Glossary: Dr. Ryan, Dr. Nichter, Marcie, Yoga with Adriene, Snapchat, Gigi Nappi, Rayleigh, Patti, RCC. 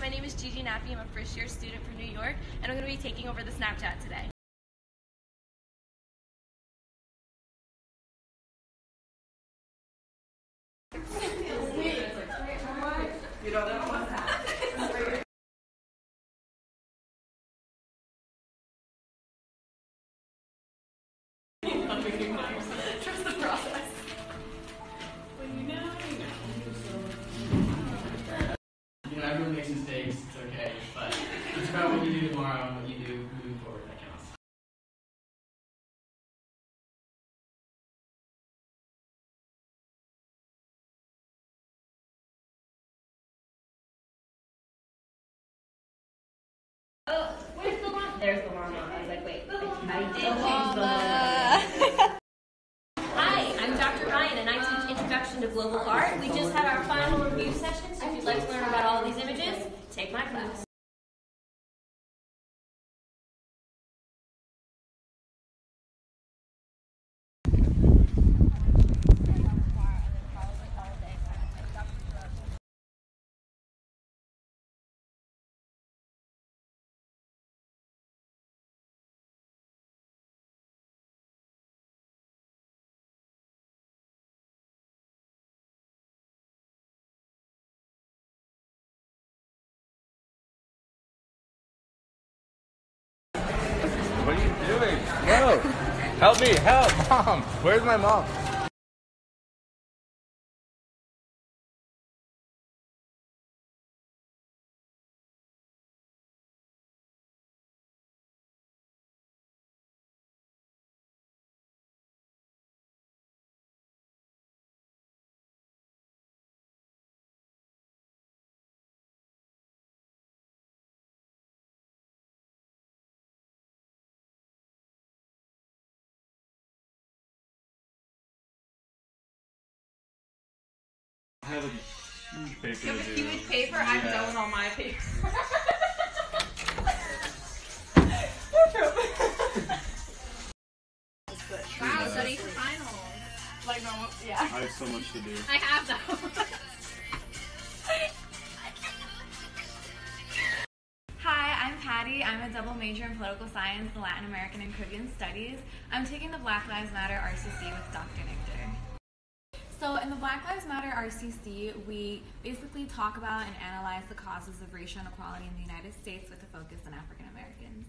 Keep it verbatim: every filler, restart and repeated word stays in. my name is Gigi Nappi. I'm a first year student from New York, and I'm going to be taking over the Snapchat today. You know, that one's happening. Trust the process. Well, you know, you know. You know, everyone makes mistakes, it's okay, but it's about what you do tomorrow and what you do moving forward that counts. Oh, where's the llama? There's the llama. I was like, wait, I did change the llama. Hi, I'm Doctor Ryan, and I teach Introduction to Global Art. We just had our final review session, so if you'd like to learn about all of these images, take my class. What are you doing? No! Help me! Help! Mom! Where's my mom? I have a huge paper. You have a huge paper? Yeah. I'm going on my paper. Wow, study for finals. Like, no, yeah. I have so much to do. I have though. Hi, I'm Patti. I'm a double major in political science, the Latin American and Caribbean studies. I'm taking the Black Lives Matter R C C with Doctor Nichter. So in the Black Lives Matter R C C, we basically talk about and analyze the causes of racial inequality in the United States with a focus on African Americans.